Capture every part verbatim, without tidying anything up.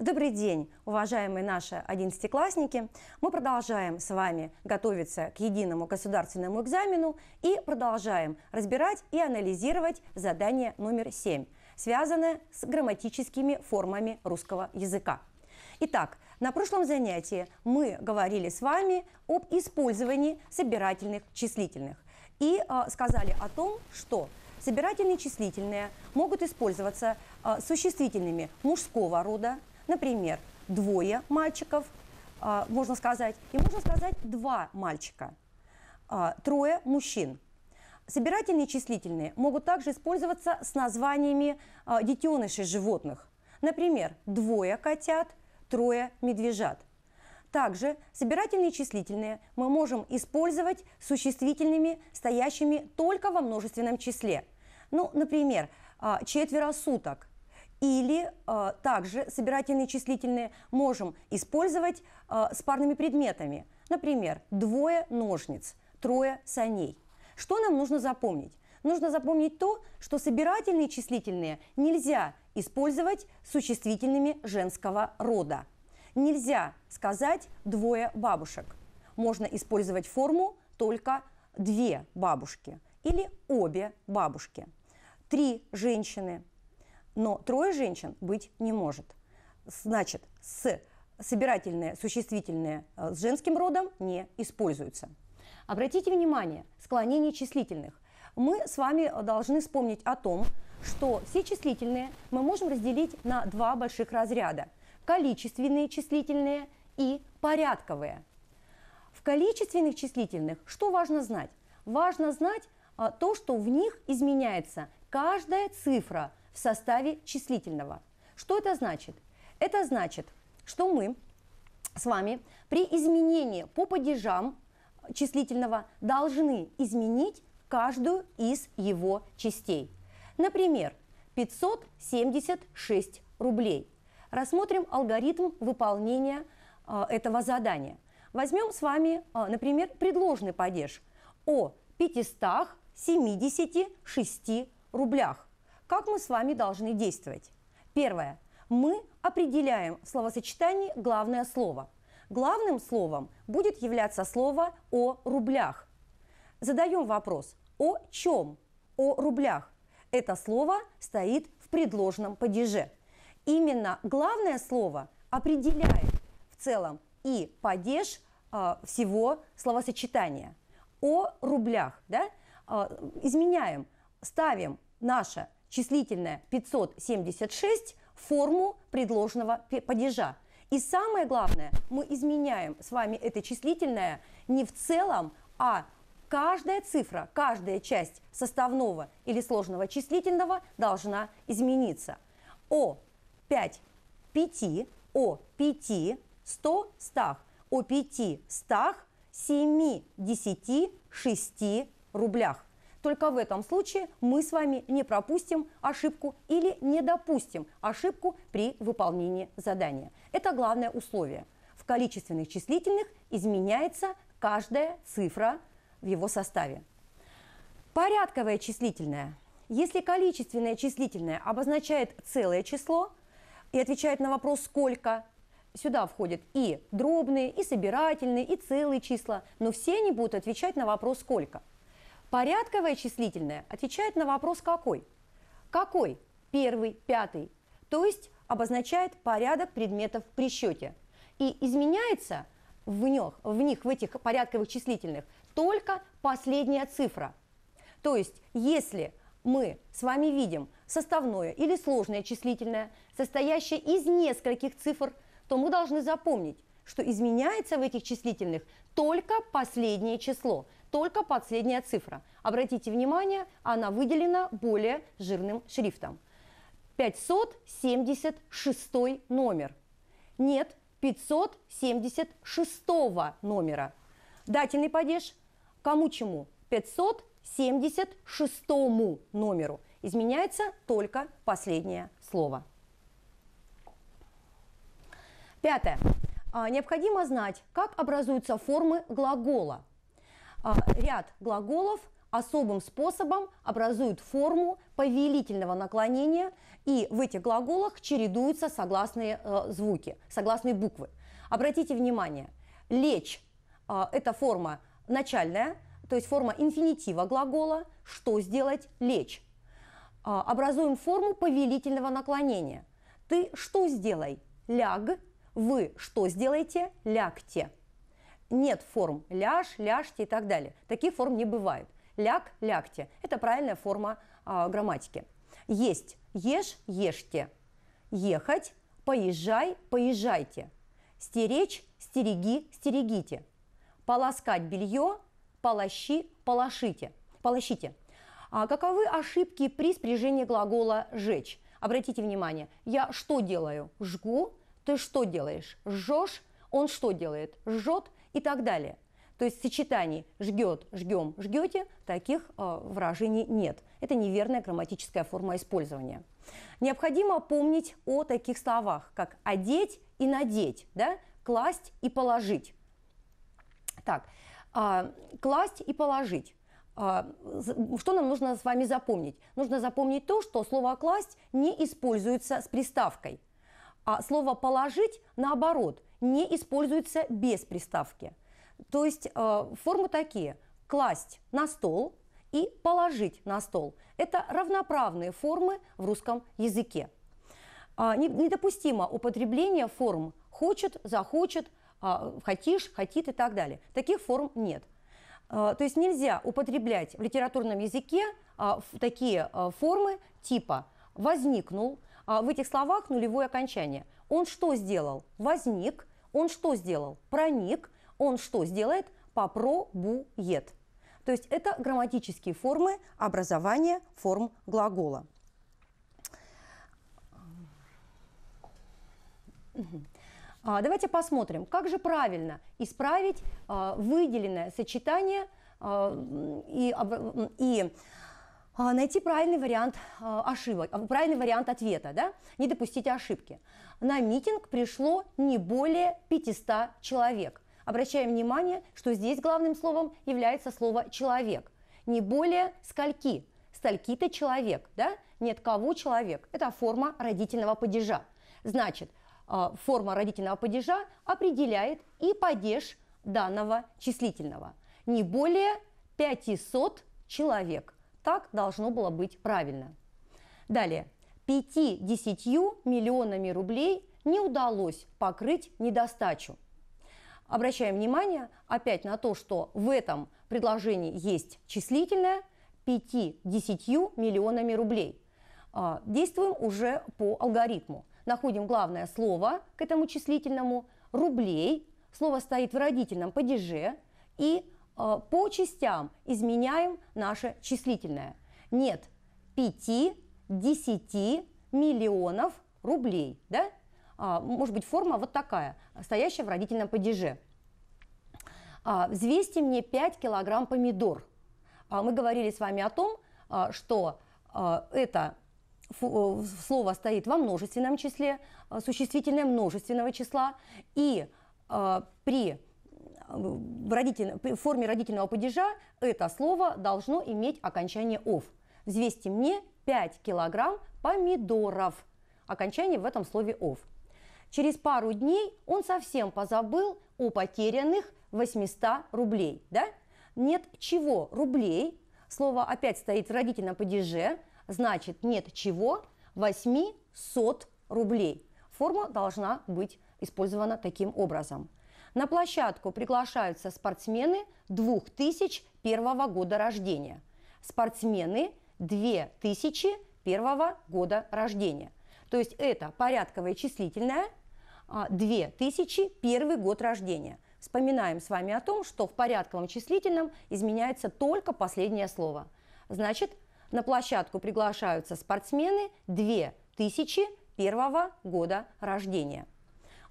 Добрый день, уважаемые наши одиннадцатиклассники! Мы продолжаем с вами готовиться к единому государственному экзамену и продолжаем разбирать и анализировать задание номер семь, связанное с грамматическими формами русского языка. Итак, на прошлом занятии мы говорили с вами об использовании собирательных числительных и э, сказали о том, что собирательные числительные могут использоваться э, существительными мужского рода, например, двое мальчиков, можно сказать, и можно сказать два мальчика, трое мужчин. Собирательные числительные могут также использоваться с названиями детенышей животных. Например, двое котят, трое медвежат. Также собирательные числительные мы можем использовать с существительными, стоящими только во множественном числе. Ну, например, четверо суток. Или э, также собирательные числительные можем использовать э, с парными предметами. Например, двое ножниц, трое саней. Что нам нужно запомнить? Нужно запомнить то, что собирательные числительные нельзя использовать с существительными женского рода. Нельзя сказать «двое бабушек». Можно использовать форму только «две бабушки» или «обе бабушки», «три женщины». Но трое женщин быть не может. Значит, с собирательные, существительные с женским родом не используются. Обратите внимание, склонение числительных. Мы с вами должны вспомнить о том, что все числительные мы можем разделить на два больших разряда. Количественные числительные и порядковые. В количественных числительных что важно знать? Важно знать то, что в них изменяется каждая цифра в составе числительного. Что это значит? Это значит, что мы с вами при изменении по падежам числительного должны изменить каждую из его частей. Например, пятьсот семьдесят шесть рублей. Рассмотрим алгоритм выполнения э, этого задания. Возьмем с вами, э, например, предложный падеж о пятистах семидесяти шести рублях. Как мы с вами должны действовать? Первое. Мы определяем в словосочетании главное слово. Главным словом будет являться слово «о рублях». Задаем вопрос «о чем?» «О рублях». Это слово стоит в предложном падеже. Именно главное слово определяет в целом и падеж э, всего словосочетания. «О рублях». Да? Э, изменяем, ставим наше числительное пятьсот семьдесят шесть форму предложенного падежа. И самое главное, мы изменяем с вами это числительное не в целом, а каждая цифра, каждая часть составного или сложного числительного должна измениться. О пять, пяти, о пяти, сто, стах, о пяти, стах, семи, десяти, шести рублях. Только в этом случае мы с вами не пропустим ошибку или не допустим ошибку при выполнении задания. Это главное условие. В количественных числительных изменяется каждая цифра в его составе. Порядковое числительное. Если количественное числительное обозначает целое число и отвечает на вопрос «сколько?», сюда входят и дробные, и собирательные, и целые числа, но все они будут отвечать на вопрос «сколько?». Порядковое числительное отвечает на вопрос «какой?». Какой? Первый, пятый. То есть обозначает порядок предметов при счете. И изменяется в них, в них, в этих порядковых числительных, только последняя цифра. То есть если мы с вами видим составное или сложное числительное, состоящее из нескольких цифр, то мы должны запомнить, что изменяется в этих числительных только последнее число, только последняя цифра. Обратите внимание, она выделена более жирным шрифтом. пятьсот семьдесят шесть номер. Нет пятьсот семьдесят шесть номера. Дательный падеж кому чему? пятьсот семьдесят шесть номеру. Изменяется только последнее слово. Пятое. Необходимо знать, как образуются формы глагола. Ряд глаголов особым способом образуют форму повелительного наклонения, и в этих глаголах чередуются согласные э, звуки, согласные буквы. Обратите внимание, лечь э, – это форма начальная, то есть форма инфинитива глагола «что сделать» – лечь. Э, образуем форму повелительного наклонения. Ты что сделай? Ляг. Вы что сделаете? Лягте. Нет форм ляж, ляжьте и так далее. Таких форм не бывает. Ляг, лягте. Это правильная форма э, грамматики. Есть. Ешь, ешьте. Ехать. Поезжай, поезжайте. Стеречь, стереги, стерегите. Полоскать белье, полощи, полошите. полощите. А каковы ошибки при спряжении глагола «жечь»? Обратите внимание, я что делаю? Жгу. Ты что делаешь? Жжешь. Он что делает? Жжет и так далее. То есть сочетаний «жгет», «жгем», «жгете» таких э, выражений нет. Это неверная грамматическая форма использования. Необходимо помнить о таких словах, как «одеть» и «надеть», да? «Класть» и «положить». Так, э, «класть» и «положить». Э, что нам нужно с вами запомнить? Нужно запомнить то, что слово «класть» не используется с приставкой, а слово «положить» наоборот не используется без приставки. То есть э, формы такие: класть на стол и положить на стол. Это равноправные формы в русском языке. А, не, недопустимо употребление форм хочет, захочет, а, хотишь, хотит и так далее. Таких форм нет. А, то есть нельзя употреблять в литературном языке а, в, такие а, формы типа возникнул. А, в этих словах нулевое окончание. Он что сделал? Возник. Он что сделал? Проник. Он что сделает? Попробует. То есть это грамматические формы образования форм глагола. Давайте посмотрим, как же правильно исправить выделенное сочетание и, и найти правильный вариант ошибок, правильный вариант ответа, да? Не допустите ошибки. На митинг пришло не более пятисот человек. Обращаем внимание, что здесь главным словом является слово «человек». Не более скольки, стольки-то человек, да? Нет кого человек. Это форма родительного падежа. Значит, форма родительного падежа определяет и падеж данного числительного. Не более пятисот человек. Так должно было быть правильно. Далее. пятьюдесятью миллионами рублей не удалось покрыть недостачу. Обращаем внимание опять на то, что в этом предложении есть числительное пятьюдесятью миллионами рублей. Действуем уже по алгоритму. Находим главное слово к этому числительному «рублей». Слово стоит в родительном падеже. И по частям изменяем наше числительное. Нет пяти-десяти миллионов рублей, да? Может быть, форма вот такая, стоящая в родительном падеже. Взвесьте мне пять килограмм помидор. Мы говорили с вами о том, что это слово стоит во множественном числе, существительное множественного числа, и при, родитель, при форме родительного падежа это слово должно иметь окончание «ов». Взвесьте мне пять килограмм помидоров. Окончание в этом слове «ов». Через пару дней он совсем позабыл о потерянных восьмистах рублей. Да? Нет чего рублей. Слово опять стоит в родительном падеже. Значит, нет чего восьмисот рублей. Форма должна быть использована таким образом. На площадку приглашаются спортсмены две тысячи первого года рождения. Спортсмены две тысячи первого года рождения. То есть это порядковое числительное две тысячи первый год рождения. Вспоминаем с вами о том, что в порядковом числительном изменяется только последнее слово. Значит, на площадку приглашаются спортсмены две тысячи первого года рождения.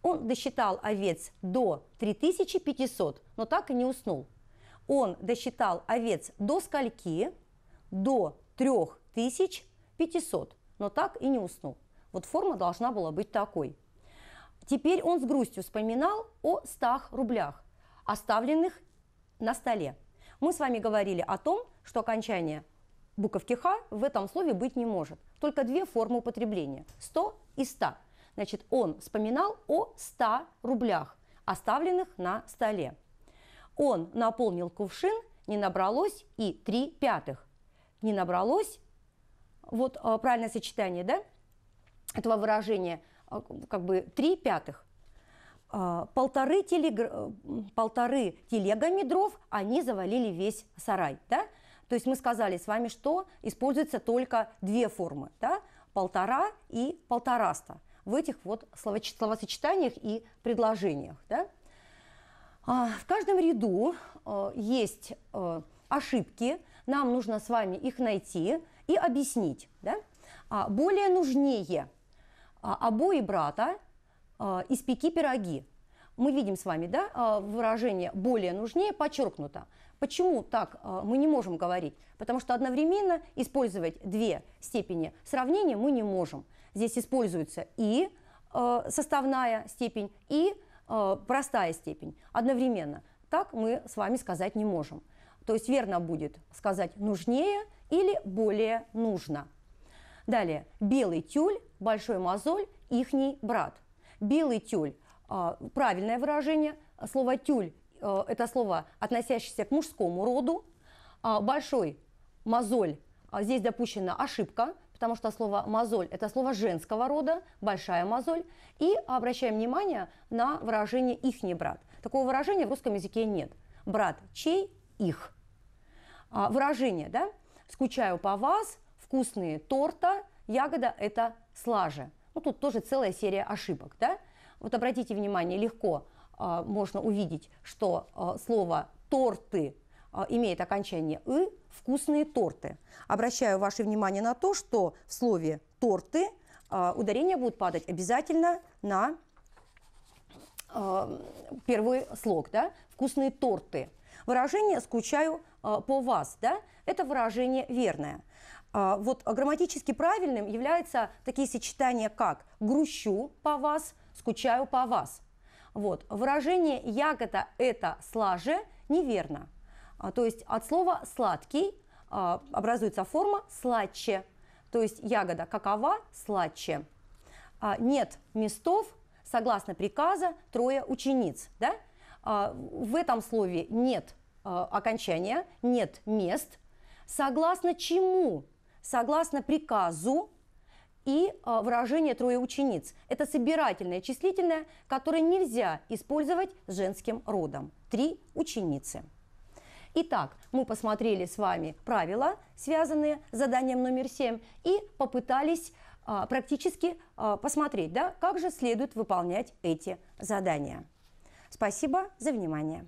Он досчитал овец до трёх тысяч пятисот, но так и не уснул. Он досчитал овец до скольки? До трёх тысяч пятисот, но так и не уснул. Вот форма должна была быть такой. Теперь он с грустью вспоминал о стах рублях, оставленных на столе. Мы с вами говорили о том, что окончание буковки «х» в этом слове быть не может. Только две формы употребления – сто и сто. Значит, он вспоминал о ста рублях, оставленных на столе. Он наполнил кувшин, не набралось и три пятых. Не набралось, вот правильное сочетание, да, этого выражения, как бы три пятых. Полторы, телег... полторы телегами дров они завалили весь сарай. Да? То есть мы сказали с вами, что используются только две формы, да? Полтора и полтораста в этих вот словоч... словосочетаниях и предложениях. Да? В каждом ряду есть ошибки, нам нужно с вами их найти и объяснить. Да? Более нужнее обои брата испеки пироги. Мы видим с вами, да, выражение «более нужнее» подчеркнуто. Почему так мы не можем говорить? Потому что одновременно использовать две степени сравнения мы не можем. Здесь используется и составная степень, и простая степень одновременно. Так мы с вами сказать не можем. То есть верно будет сказать «нужнее» или «более нужно». Далее. Белый тюль, большой мозоль, ихний брат. Белый тюль – правильное выражение. Слово «тюль» – это слово, относящееся к мужскому роду. Большой мозоль – здесь допущена ошибка, потому что слово «мозоль» – это слово женского рода, большая мозоль. И обращаем внимание на выражение «ихний брат». Такого выражения в русском языке нет. Брат чей? Их. Выражение, да? «Скучаю по вас», «вкусные торта», «ягода» – это «слаже». Ну, тут тоже целая серия ошибок. Да? Вот обратите внимание, легко э, можно увидеть, что э, слово «торты» э, имеет окончание «ы», «вкусные торты». Обращаю ваше внимание на то, что в слове «торты» э, ударение будет падать обязательно на э, первый слог. Да? «Вкусные торты». Выражение «скучаю э, по вас», да? Это выражение верное. Вот грамматически правильным являются такие сочетания, как «грущу по вас», «скучаю по вас». Вот. Выражение «ягода» – это «слаже» неверно. То есть от слова «сладкий» образуется форма «сладче». То есть «ягода» какова? «Сладче». «Нет местов», согласно приказа, трое учениц. Да? В этом слове нет окончания, нет мест. Согласно чему? Согласно приказу и э, выражение «трое учениц». Это собирательное числительное, которое нельзя использовать с женским родом. Три ученицы. Итак, мы посмотрели с вами правила, связанные с заданием номер семь, и попытались э, практически э, посмотреть, да, как же следует выполнять эти задания. Спасибо за внимание.